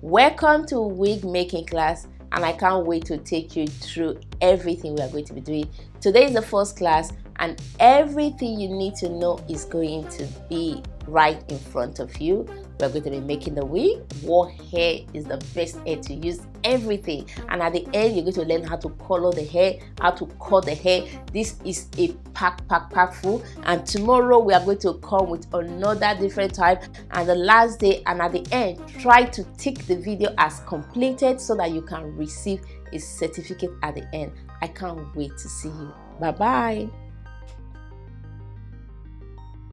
Welcome to Wig Making class, and I can't wait to take you through everything we are going to be doing. Today is the first class, and everything you need to know is going to be right in front of you. We're going to be making the wig, what hair is the best hair to use, everything. And at the end, you're going to learn how to color the hair, how to cut the hair. This is a pack full. And tomorrow we are going to come with another different type, and the last day. And at the end, try to take the video as completed so that you can receive a certificate at the end. I can't wait to see you. Bye bye.